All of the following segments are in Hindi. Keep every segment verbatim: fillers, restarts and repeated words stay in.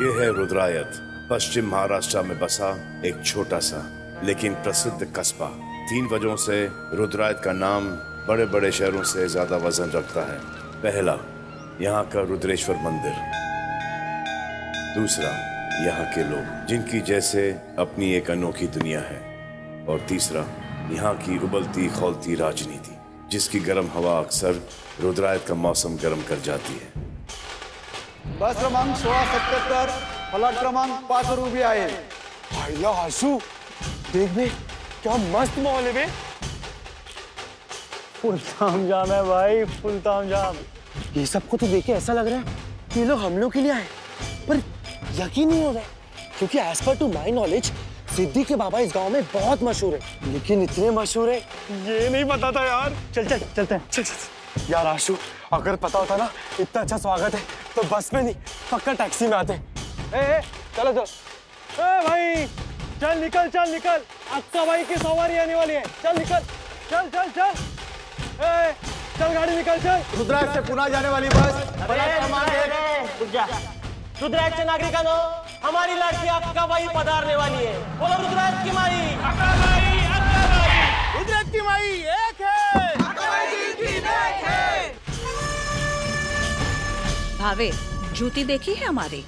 ये है रुद्रायत, पश्चिम महाराष्ट्र में बसा एक छोटा सा लेकिन प्रसिद्ध कस्बा। तीन वजहों से रुद्रायत का नाम बड़े बड़े शहरों से ज्यादा वजन रखता है। पहला, यहाँ का रुद्रेश्वर मंदिर। दूसरा, यहाँ के लोग जिनकी जैसे अपनी एक अनोखी दुनिया है। और तीसरा, यहाँ की उबलती खौलती राजनीति जिसकी गर्म हवा अक्सर रुद्रायत का मौसम गर्म कर जाती है। बस क्रमांक सोलह सत्तर प्लॉट क्रमांक पांच रूबी आए। भैया आशु देख भी क्या मस्त माहौल है। फुल ताम जाम है भाई, फुल ताम जाम। ये सबको तो देख के ऐसा लग रहा है कि लोग हम लोग के लिए आए, पर यकीन नहीं हो रहा है क्योंकि as per to my knowledge सिद्धि के बाबा इस गांव में बहुत मशहूर है, लेकिन इतने मशहूर है ये नहीं पता था यार। चल चल चलते हैं। चल, चल। यार आशु अगर पता होता ना इतना अच्छा स्वागत है तो बस में नहीं पक्का टैक्सी में आते। ए, चलो चलो भाई, चल निकल चल निकल, अक्काबाई की सवारी आने वाली है। चल निकल चल चल चल ए, चल गाड़ी निकल चल। रुद्रायत से पुणे जाने वाली बस रुद्रायत के नागरिकांनो हमारी लाडकी अक्काबाई पधारने वाली है। बोलो रुद्रायत की माई। अक्काबाई अक्काबाई रुद्रायत की माई एक है, अक्काबाई की एक है। भावे जूती देखी है हमारी,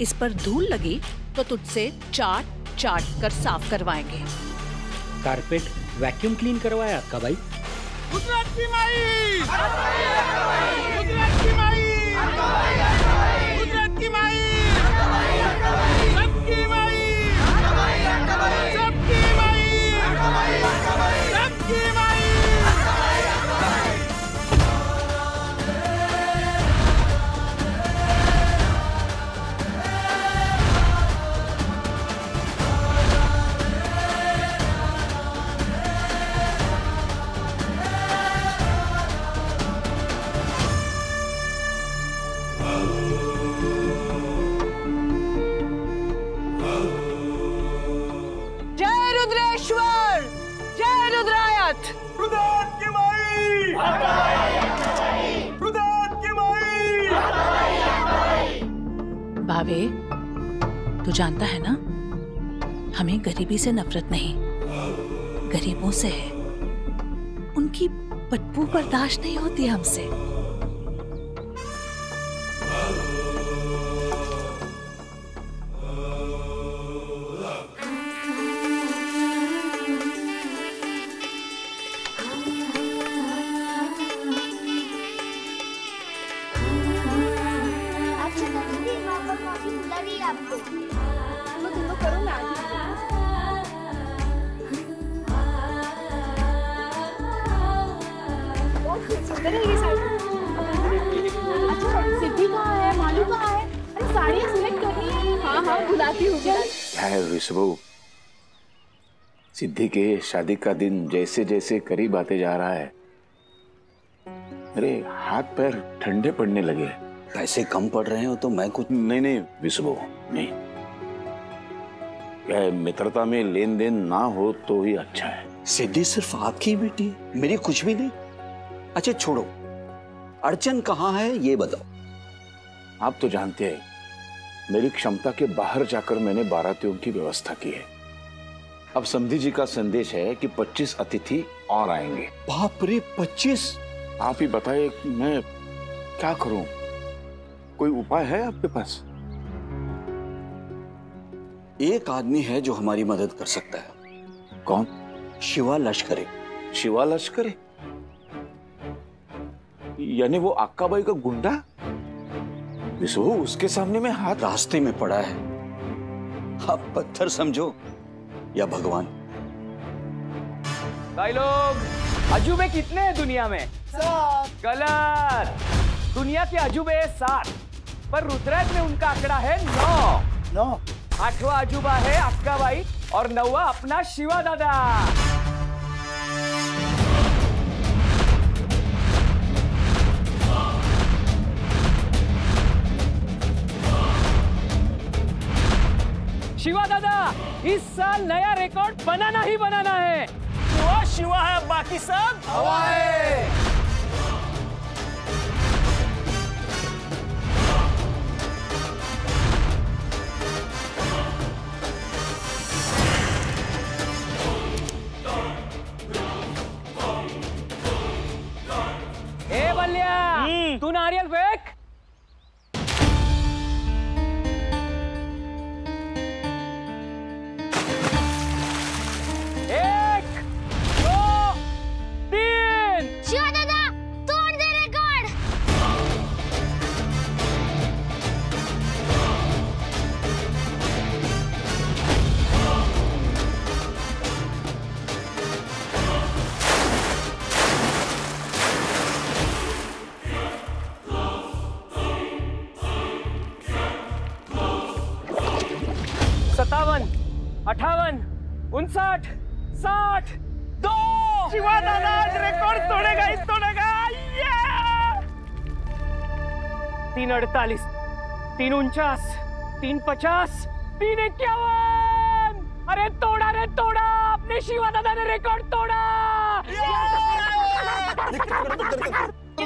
इस पर धूल लगी तो तुझसे चाट चाट कर साफ करवाएंगे। कारपेट वैक्यूम क्लीन करवाया अक्काबाई। गुजरात की माई, गुजरात की माई, गुजरात की माई, सबकी माई, सबकी माई, सबकी माई। भावे, तू जानता है ना हमें गरीबी से नफरत नहीं, गरीबों से है। उनकी बदबू बर्दाश्त नहीं होती हमसे। सिद्धि के शादी का दिन जैसे जैसे करीब आते जा रहा है, अरे हाथ पैर ठंडे पड़ने लगे। पैसे कम पड़ रहे हो तो मैं कुछ नहीं नहीं विश्वो नहीं, क्या मित्रता में लेन देन ना हो तो ही अच्छा है। सिद्धि सिर्फ आपकी बेटी, मेरी कुछ भी नहीं। अच्छा छोड़ो, अड़चन कहाँ है ये बताओ। आप तो जानते हैं मेरी क्षमता के बाहर जाकर मैंने बारातियों की व्यवस्था की है। अब समधी जी का संदेश है कि पच्चीस अतिथि और आएंगे। बाप रे पच्चीस! आप ही बताइए मैं क्या करूं, कोई उपाय है आपके पास? एक आदमी है जो हमारी मदद कर सकता है। कौन? शिवा लश्करे। शिवा लश्करे यानी वो अक्काबाई का गुंडा? विशु उसके सामने में हाथ रास्ते में पड़ा है। आप पत्थर समझो या भगवान। भाई लोग अजूबे कितने हैं दुनिया में? सात। गलत, दुनिया के अजूबे है सात, पर रुद्रायत में उनका आंकड़ा है नौ। नौ। आठवां अजूबा है अक्काबाई और नौवा अपना शिवा दादा। शिवा दादा इस साल नया रिकॉर्ड बनाना ही बनाना है। वो शिवा है, बाकी सब हवाएं। ए बल्लिया, तू नारियल फेंक। एक, दो, तीन। शिवा दादा, तोड़ दे रिकॉर्ड। सत्तावन, अठावन, उनसठ, साठ, दो। शिवा दादा रिकॉर्ड तोड़ेगा, इस तोड़ेगा। तीन अड़तालीस, तीन उनचास, तीन पचास, तीन इक्यावन। अरे तोड़ा रे तोड़ा, अपने शिवा दादा ने रिकॉर्ड तोड़ा।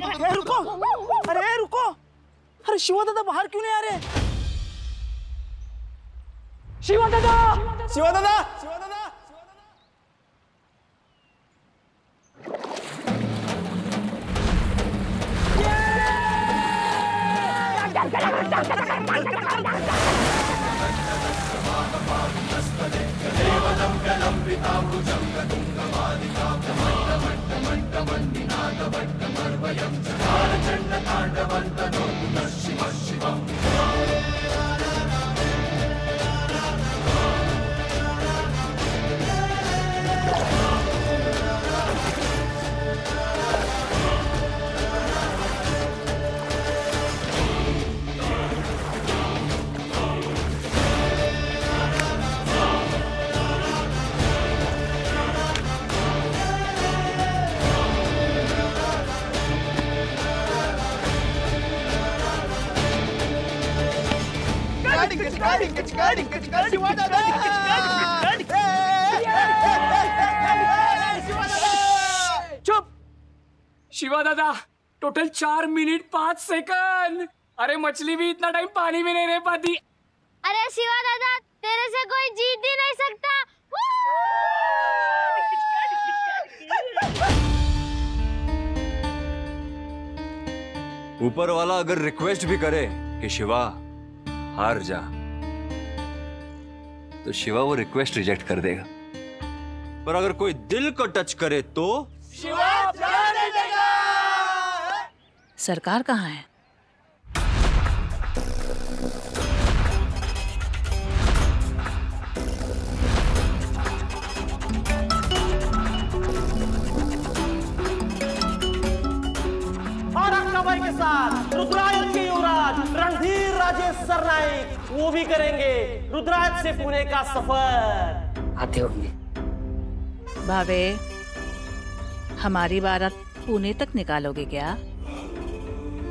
अरे रुको, अरे रुको, अरे शिवा दादा बाहर क्यों नहीं आ रहे? शिवा दादा, शिवा दादा, शिवा दादा। शिवा दादा, चुप। शिवा दादा, टोटल चार मिनट पाँच सेकंड। अरे मछली भी इतना टाइम पानी में नहीं रह पाती। अरे शिवा दादा, तेरे से कोई जीत ही नहीं सकता। ऊपर वाला अगर रिक्वेस्ट भी करे कि शिवा हार जा, तो शिवा वो रिक्वेस्ट रिजेक्ट कर देगा। पर अगर कोई दिल को टच करे तो शिवा जान देगा। सरकार कहाँ है? और अक्काबाई के साथ रुद्रायत के युवराज रणधीर राजेश सरनाइक, वो भी करेंगे रुद्रायत से पुणे का सफर। आते होंगे भावे, हमारी बारात पुणे तक निकालोगे क्या?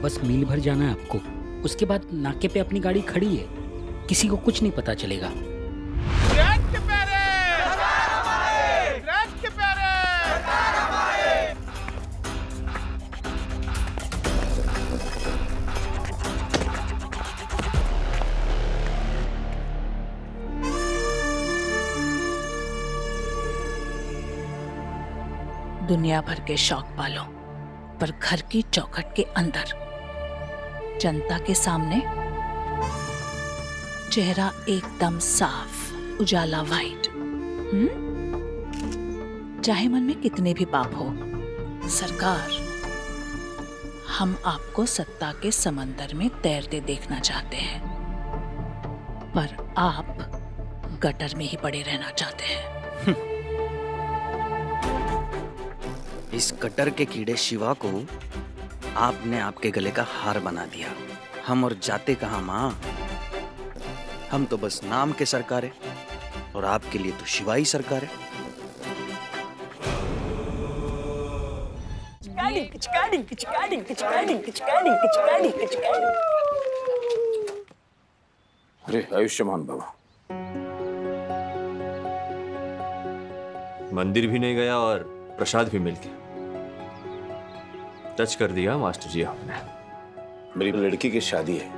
बस मील भर जाना है आपको, उसके बाद नाके पे अपनी गाड़ी खड़ी है, किसी को कुछ नहीं पता चलेगा। दुनिया भर के शौक पालो, पर घर की चौखट के अंदर जनता के सामने चेहरा एकदम साफ, उजाला वाइट। हम्म, चाहे मन में कितने भी पाप हो। सरकार, हम आपको सत्ता के समंदर में तैरते देखना चाहते हैं, पर आप गटर में ही पड़े रहना चाहते हैं। इस कटर के कीड़े शिवा को आपने आपके गले का हार बना दिया। हम और जाते कहाँ माँ, हम तो बस नाम के सरकार है, और आपके लिए तो शिवा ही सरकार है। अरे आयुष्मान बाबा, मंदिर भी नहीं गया और प्रसाद भी मिल गया। टच कर दिया मास्टर जी आपने। मेरी लड़की की शादी है,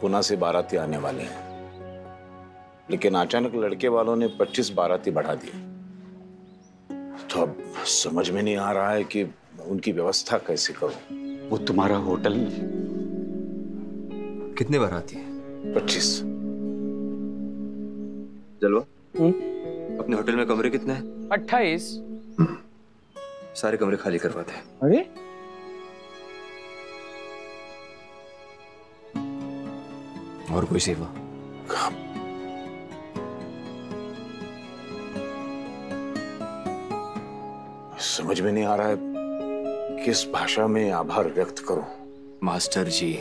पुणे से बाराती आने वाले हैं, लेकिन अचानक लड़के वालों ने पच्चीस बाराती बढ़ा दिए। तो अब समझ में नहीं आ रहा है कि उनकी व्यवस्था कैसे करूं? वो तुम्हारा होटल कितने बार आती है? पच्चीस। जलवा, अपने होटल में कमरे कितने हैं? अट्ठाईस। सारे कमरे खाली करवाते हैं। अरे और कोई सेवा? समझ में नहीं आ रहा है किस भाषा में आभार व्यक्त करूं। मास्टर जी,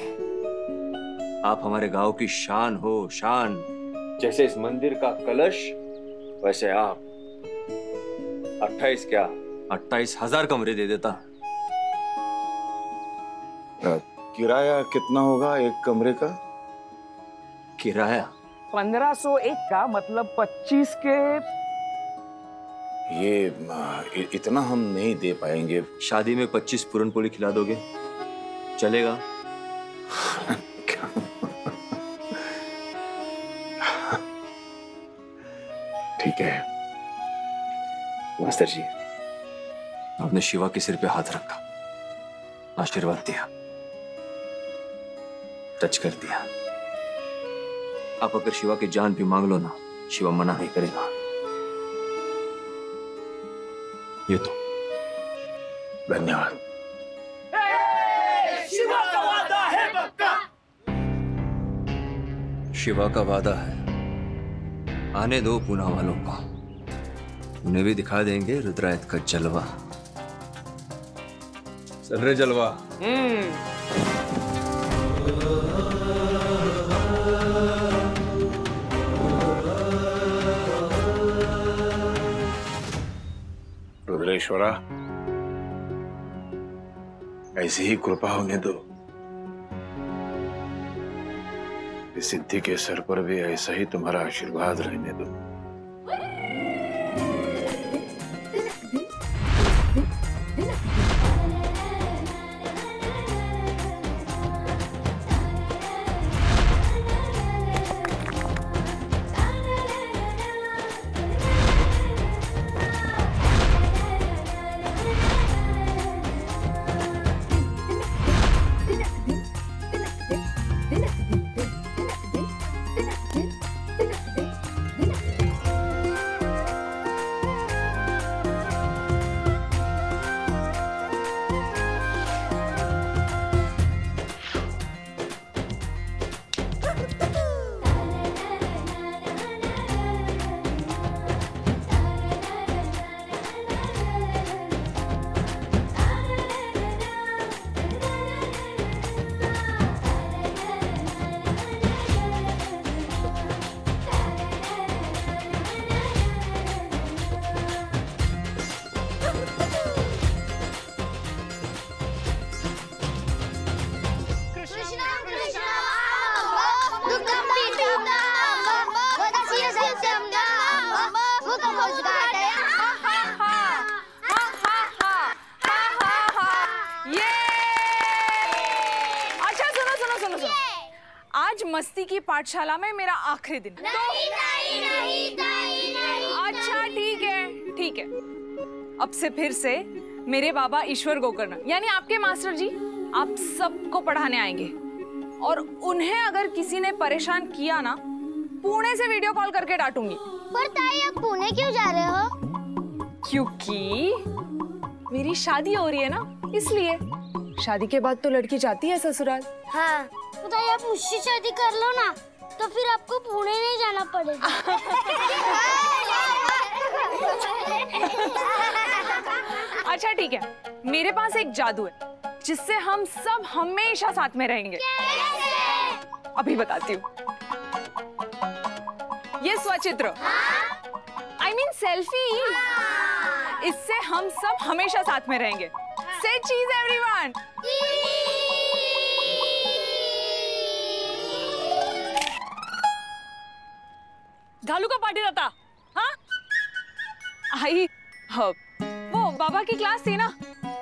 आप हमारे गांव की शान हो, शान। जैसे इस मंदिर का कलश, वैसे आप। अट्ठाईस क्या, अट्ठाईस हजार कमरे दे देता। किराया कितना होगा एक कमरे का? किराया पंद्रह सौ एक का, मतलब पच्चीस के। ये इतना हम नहीं दे पाएंगे। शादी में पच्चीस पूरन पोली खिला दोगे, चलेगा? ठीक है मास्टर जी, आपने शिवा के सिर पे हाथ रखा, आशीर्वाद दिया, टच कर दिया। आप अगर शिवा की जान भी मांग लो ना, शिवा मना नहीं करेगा। ये तो धन्यवाद। शिवा का वादा है पक्का। शिवा का वादा है। आने दो पूना वालों को, उन्हें भी दिखा देंगे रुद्रायत का जलवा। चल रहे जलवा। ईश्वरा, ऐसी ही कृपा होने दो। सिद्धि के सर पर भी ऐसा ही तुम्हारा आशीर्वाद रहने दो। मस्ती की पाठशाला में मेरा आखिरी दिन। नहीं, तो... नहीं, नहीं, नहीं, नहीं, अच्छा ठीक है ठीक है। अब से फिर से मेरे बाबा ईश्वर गोकर्ण यानी आपके मास्टर जी आप सबको पढ़ाने आएंगे, और उन्हें अगर किसी ने परेशान किया ना, पुणे से वीडियो कॉल करके डांटूंगी। पर ताई, आप पुणे क्यों जा रहे हो? क्योंकि मेरी शादी हो रही है ना, इसलिए। शादी के बाद तो लड़की जाती है ससुराल। हाँ, तो आप मुझसे शादी कर लो ना, तो फिर आपको पुणे नहीं जाना पड़ेगा। अच्छा ठीक है, मेरे पास एक जादू है जिससे हम सब हमेशा साथ में रहेंगे। अभी बताती हूँ। ये स्वचित्र, आई मीन सेल्फी, इससे हम सब हमेशा साथ में रहेंगे। से चीज एवरीवन। घालू का पार्टी रहता। हाँ आई, वो बाबा की क्लास थी ना,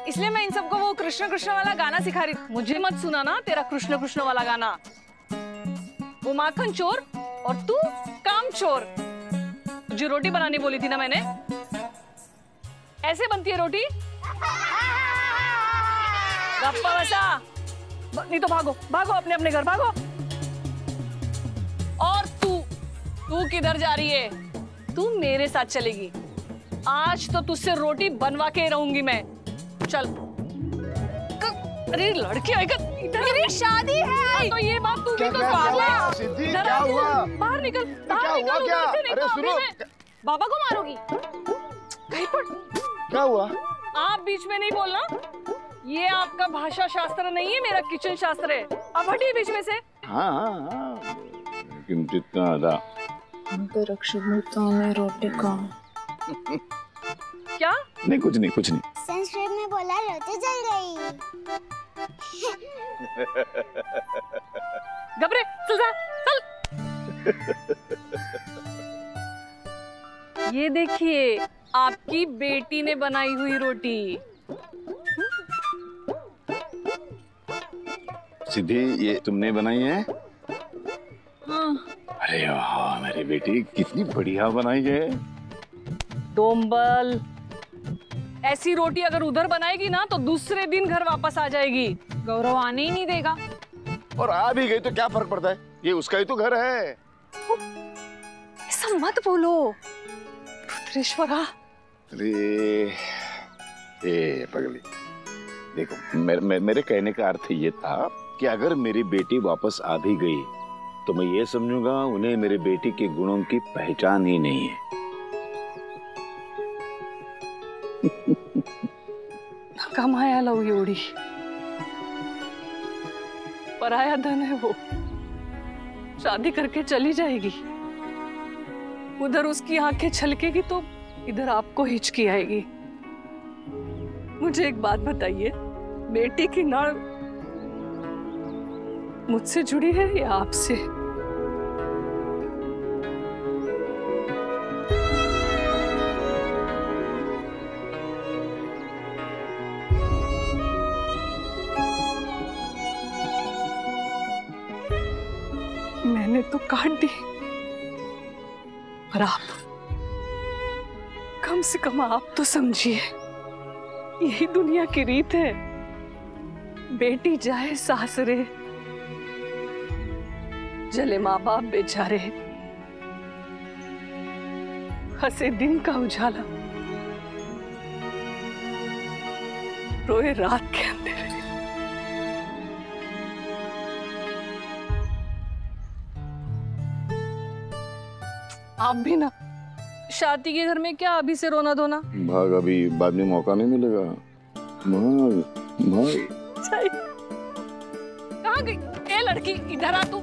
इसलिए मैं इन सबको वो कृष्ण कृष्ण वाला गाना सिखा रही। मुझे मत सुना ना तेरा कृष्ण कृष्ण वाला गाना। वो माखन चोर और तू काम चोर। जो रोटी बनानी बोली थी ना मैंने, ऐसे बनती है रोटी। गप्पा बसा, नहीं तो भागो भागो अपने अपने घर भागो। और तू तू किधर जा रही है? तू मेरे साथ चलेगी। आज तो तुझसे रोटी बनवा के रहूंगी मैं। चल। अरे लड़के आएगा, मेरी शादी है तो ये बात तू भी तो सिद्धि क्या हुआ? बाहर निकल, बाहर निकल। अरे सुनो, बाबा को मारोगी कहीं पर? क्या हुआ? आप बीच में नहीं बोलना। ये आपका भाषा शास्त्र नहीं है, मेरा किचन शास्त्र है। अब हटी बीच में से। हाँ हाँ लेकिन जितना आधा अंतर अक्षता में रोटी का क्या? नहीं कुछ नहीं कुछ नहीं। संस्कृत में बोला रोटी जल गई। घबरे चल जा चल। ये देखिए आपकी बेटी ने बनाई हुई रोटी। सिद्धि ये तुमने बनाई है? हाँ। अरे वाह मेरी बेटी कितनी बढ़िया बनाई है। डोंबल ऐसी रोटी अगर उधर बनाएगी ना तो दूसरे दिन घर वापस आ जाएगी। गौरव आने ही नहीं देगा। और आ भी गई तो क्या फर्क पड़ता है, ये उसका ही तो घर है। ऐसा मत बोलो रुद्रेश्वरा। अरे ए पगली देखो मेरे, मेरे, मेरे कहने का अर्थ ये था कि अगर मेरी बेटी वापस आ भी गई तो मैं ये समझूंगा उन्हें मेरी बेटी के गुणों की पहचान ही नहीं है। कमाया लो योड़ी, पराया धन है वो। शादी करके चली जाएगी, उधर उसकी आंखें छलकेगी तो इधर आपको हिचकी आएगी। मुझे एक बात बताइए, बेटी की नाड़ मुझसे जुड़ी है या आपसे? मैंने तो काट दी, पर आप कम से कम आप तो समझिए। यही दुनिया की रीत है, बेटी जाए सासरे जले माँ बाप बेचारे। हंसे दिन का उजाला, रोए रात के अंधेरे। आप भी ना शादी के घर में क्या अभी से रोना धोना? भाग अभी, बाद में मौका नहीं मिलेगा। भाग, भाग। कहाँ गई? ए लड़की इधर आ तू।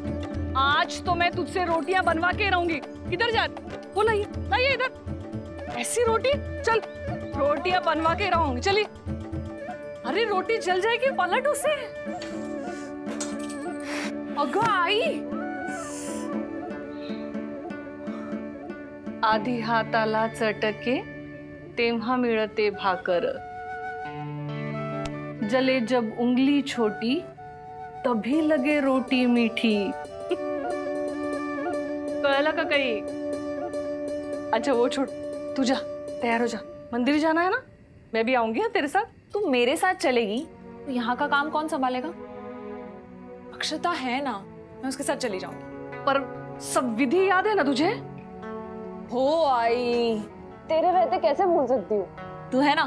आज तो मैं तुझसे रोटियां बनवा के रहूंगी। इधर जा, वो लाइए लाइए इधर। ऐसी रोटी, चल रोटियां बनवा के रहूंगी। चलिए। अरे रोटी जल जाएगी, पलट उसे। अगो आई आधी हाताला चटके तेव्हा मिळते भाकर, जले जब उंगली छोटी तभी लगे रोटी मीठी। कहला का कई। अच्छा वो छोड़, तू जा तैयार हो जा, मंदिर जाना है ना। मैं भी आऊंगी तेरे साथ। तू मेरे साथ चलेगी तो यहाँ का काम कौन संभालेगा? अक्षता है ना, मैं उसके साथ चली जाऊंगी। पर सब विधि याद है ना तुझे? हो आई, तेरे रहते कैसे भूल सकती हूँ। तू है ना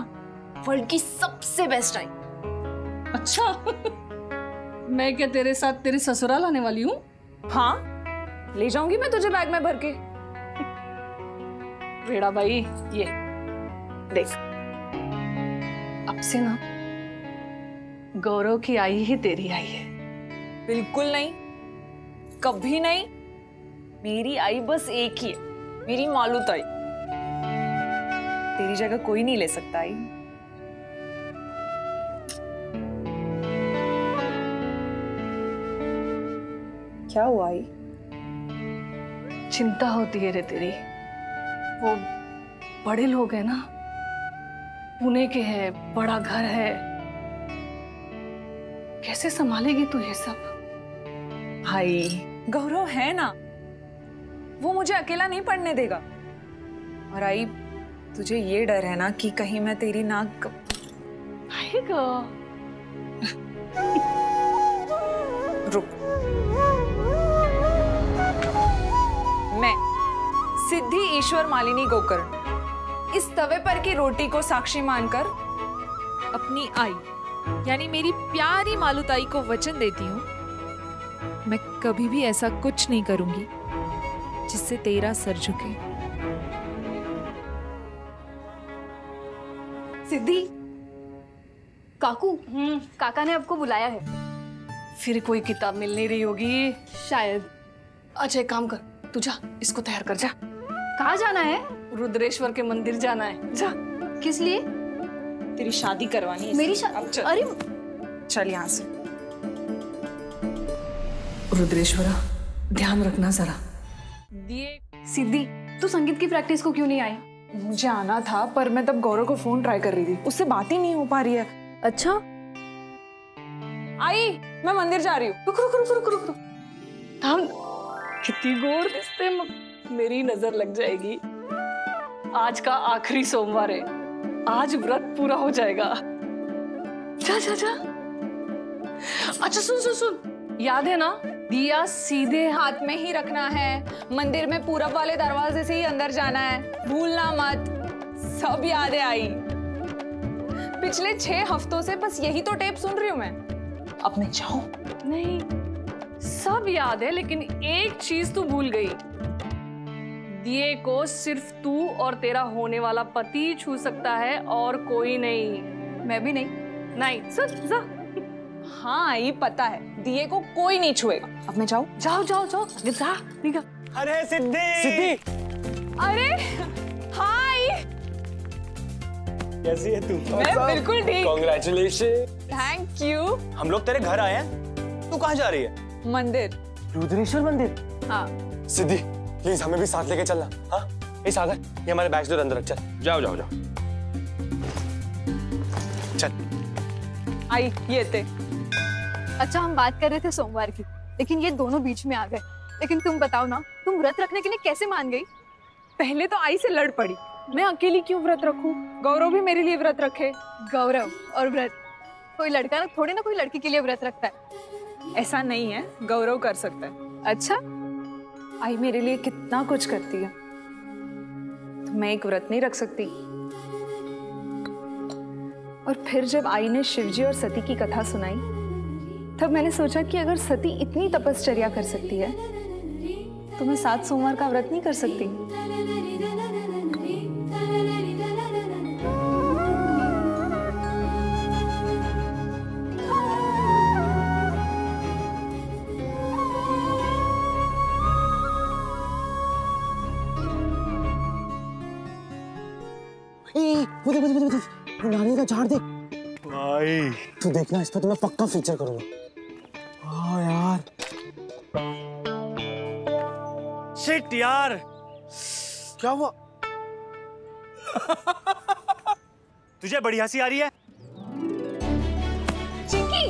वर्ल्ड की सबसे बेस्ट आई। अच्छा मैं क्या तेरे साथ तेरे ससुराल आने वाली हूँ? हाँ ले जाऊंगी मैं तुझे बैग में भर के। वेड़ा भाई ये देख, अब से ना गौरव की आई ही तेरी आई है। बिल्कुल नहीं, कभी नहीं। मेरी आई बस एक ही है, मेरी मालूत आई। तेरी जगह कोई नहीं ले सकता आई। क्या हुआ आई? चिंता होती है रे तेरी। वो बड़े लोग हैं ना, पुणे के हैं, बड़ा घर है, कैसे संभालेगी तू ये सब? आई गौरव है ना, वो मुझे अकेला नहीं पढ़ने देगा। और आई तुझे ये डर है ना कि कहीं मैं तेरी नाक आएगा। रुको, मैं सिद्धि ईश्वर मालिनी गोकर्ण इस तवे पर की रोटी को साक्षी मानकर अपनी आई यानी मेरी प्यारी मालूताई को वचन देती हूँ, मैं कभी भी ऐसा कुछ नहीं करूंगी जिससे तेरा सर झुके। सिद्धि, काकू, काका ने आपको बुलाया है। फिर कोई किताब मिल नहीं रही होगी शायद। अच्छा एक काम कर, तू जा इसको तैयार कर जा। कहाँ जाना है? रुद्रेश्वर के मंदिर जाना है। जा। किस लिए? तेरी शादी करवानी है। मेरी शादी? अरे चल यहाँ से। रुद्रेश्वरा ध्यान रखना जरा। दिए सिद्धि, तू संगीत की प्रैक्टिस को क्यों नहीं आई? मुझे आना था पर मैं तब गौरव को फोन ट्राई कर रही थी, उससे बात ही नहीं हो पा रही है। अच्छा आई, मैं मंदिर जा रही हूँ। रुक रुक रुक रुक रुक रुक, हम कितनी गोर दिखते हैं, मेरी नजर लग जाएगी। आज का आखिरी सोमवार है, आज व्रत पूरा हो जाएगा। जा जा जा। अच्छा सुन सुन सुन, याद है ना दिया सीधे हाथ में ही रखना है, मंदिर में पूरब वाले दरवाजे से ही अंदर जाना है, भूलना मत। सब याद है आई, पिछले छह हफ्तों से बस यही तो टेप सुन रही हूँ मैं। अब मैं जाऊं? नहीं, सब याद है लेकिन एक चीज तू भूल गई। दिए को सिर्फ तू और तेरा होने वाला पति छू सकता है और कोई नहीं। मैं भी नहीं। नहीं सच जा। हाँ ये पता है, दिए को कोई नहीं छुएगा। अब मैं जाऊं? जाओ जाओ जाओ, जा निकल। अरे सिद्धि सिद्धि, अरे हाय, कैसी है तू? मैं बिल्कुल ठीक। कांग्रेचुलेशन। Thank you. हम लोग तेरे घर आए हैं, तू कहाँ जा रही है? मंदिर, रुद्रेश्वर मंदिर। हाँ सिद्धि प्लीज हमें भी साथ लेके चलना। हाँ ए सागर, ये हमारे बैग्स दो अंदर रख। चल जाओ जाओ जाओ चल। आई ये थे। अच्छा हम बात कर रहे थे सोमवार की, लेकिन ये दोनों बीच में आ गए। लेकिन तुम बताओ ना, तुम व्रत रखने के लिए कैसे मान गई? पहले तो आई से लड़ पड़ी, मैं अकेली क्यों व्रत रखूं, गौरव भी मेरे लिए व्रत रखे। गौरव और व्रत, कोई लड़का ना थोड़े ना कोई लड़की के लिए व्रत रखता है। ऐसा नहीं है, गौरव कर सकता है। अच्छा आई मेरे लिए कितना कुछ करती है, तो मैं एक व्रत नहीं रख सकती? और फिर जब आई ने शिवजी और सती की कथा सुनाई, तब मैंने सोचा कि अगर सती इतनी तपश्चर्या कर सकती है, तो मैं सात सोमवार का व्रत नहीं कर सकती? नारियल का झाड़ देख भाई, तू देखना इस पर तो मैं पक्का फीचर करूंगा। हाँ यार शिट यार, क्या हुआ? तुझे बड़ी हंसी आ रही है। चिंकी,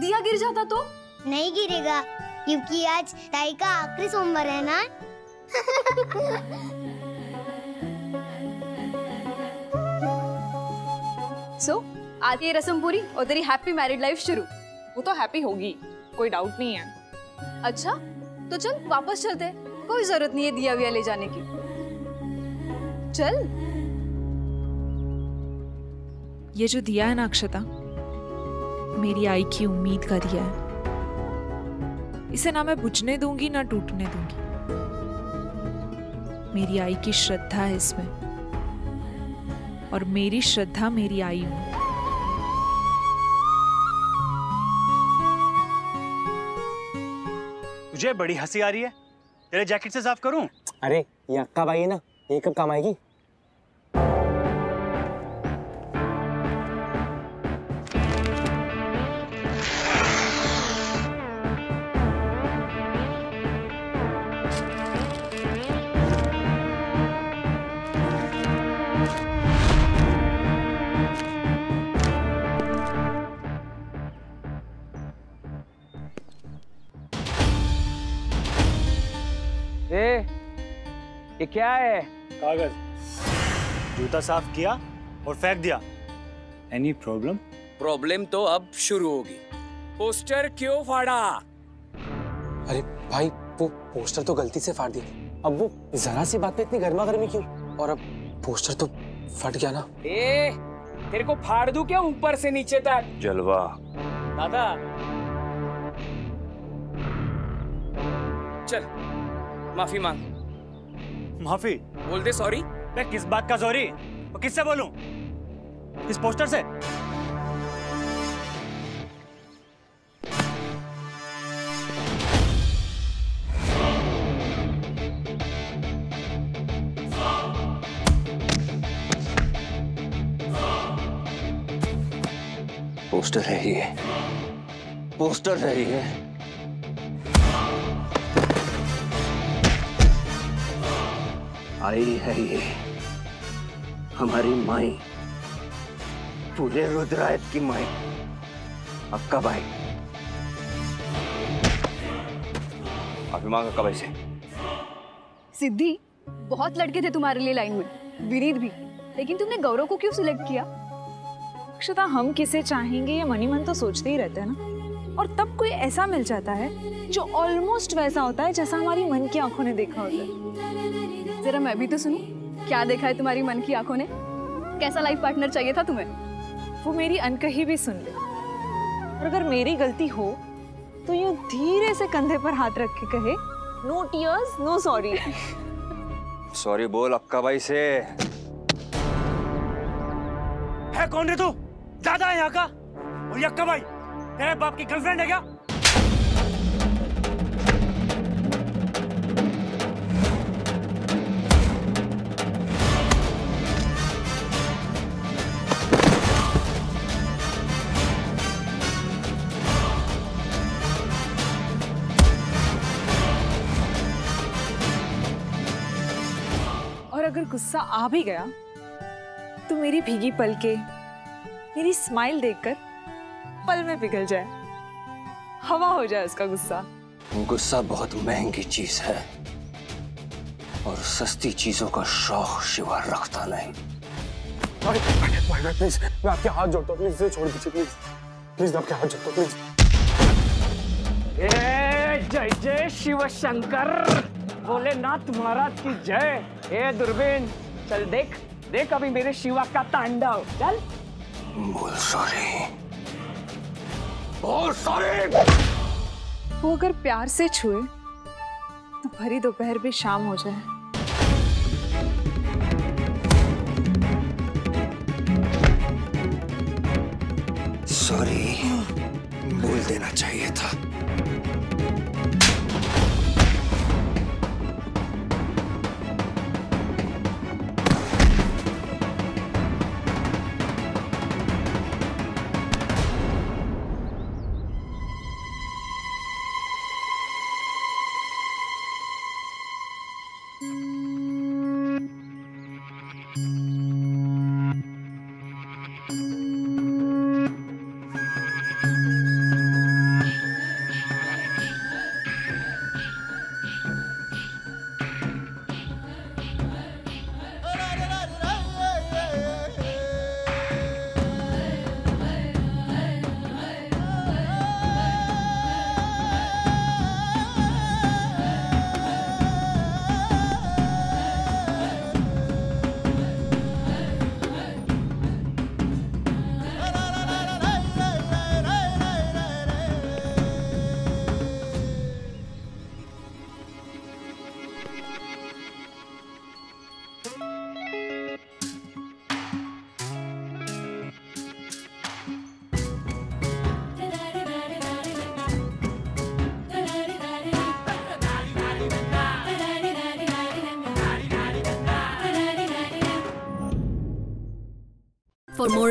दिया गिर जाता तो? नहीं गिरेगा क्योंकि आज ताई का आखिरी सोमवार है ना। So, आज ये रस्म पूरी और तेरी हैप्पी मैरिड लाइफ शुरू। वो तो हैप्पी होगी, कोई डाउट नहीं है। अच्छा तो चल वापस चलते, कोई जरूरत नहीं है दिया विया ले जाने की। चल। ये जो दिया है ना अक्षता, मेरी आई की उम्मीद का दिया है। इसे ना मैं बुझने दूंगी ना टूटने दूंगी। मेरी आई की श्रद्धा है इसमें और मेरी श्रद्धा मेरी आई हूं। तुझे बड़ी हंसी आ रही है, तेरे जैकेट से साफ करूं? अरे ये अक्काबाई है ना, ये कब काम आएगी? ये क्या है? कागज। जूता साफ किया और फेंक दिया। Any problem? प्रॉब्लम तो अब शुरू होगी। पोस्टर क्यों फाड़ा? अरे भाई वो पोस्टर तो गलती से फाड़ दिया। अब वो जरा सी बात पे इतनी गर्मा गर्मी क्यों? और अब पोस्टर तो फट गया ना। ए, तेरे को फाड़ दूं क्या ऊपर से नीचे तक? जलवा दादा। चल माफी मांग। माफी? बोल दे सॉरी। मैं किस बात का सॉरी? और किससे बोलूं? इस पोस्टर से? पोस्टर है ही है, पोस्टर है ही है। आई है ये हमारी माई, पूरे रुद्रायत की माई अक्काबाई। माफी मांग अक्काबाई से। सिद्धि, बहुत लड़के थे तुम्हारे लिए लाइन में, विनीत भी, लेकिन तुमने गौरव को क्यों सिलेक्ट किया? अक्षता, हम किसे चाहेंगे ये मनी मन तो सोचते ही रहते हैं ना, और तब कोई ऐसा मिल जाता है जो ऑलमोस्ट वैसा होता है जैसा हमारी मन की आंखों ने देखा होता है। जरा मैं भी तो सुनूं, क्या देखा है तुम्हारी मन की आंखों ने? कैसा लाइफ पार्टनर चाहिए था तुम्हें? वो मेरी अनकही भी सुन ले, और अगर मेरी गलती हो तो यूं धीरे से कंधे पर हाथ रख के कहे, no tears no sorry. Sorry बोल अक्काबाई से। है कौन रे तू? दादा है यहाँ का। और यक्का भाई तेरे बाप की गर्लफ्रेंड है क्या? और अगर गुस्सा आ भी गया तो मेरी भीगी पलकें, मेरी स्माइल देखकर पल में पिघल जाए, हवा हो जाए उसका गुस्सा। गुस्सा बहुत महंगी चीज है और सस्ती चीजों का शौक शिवा रखता नहीं। प्लीज मैं आपके हाथ जोड़ता हूँ, प्लीज छोड़ दीजिए, प्लीज प्लीज आपके हाथ जोड़ता हूँ प्लीज। ए जय जय शिव शंकर भोलेनाथ महाराज की जय। ए दूरबीन चल देख देख अभी मेरे शिवा का तांडव। चल बोल सॉरी, बोल सॉरी। वो अगर प्यार से छुए तो भरी दोपहर भी शाम हो जाए। सॉरी बोल देना चाहिए था। For more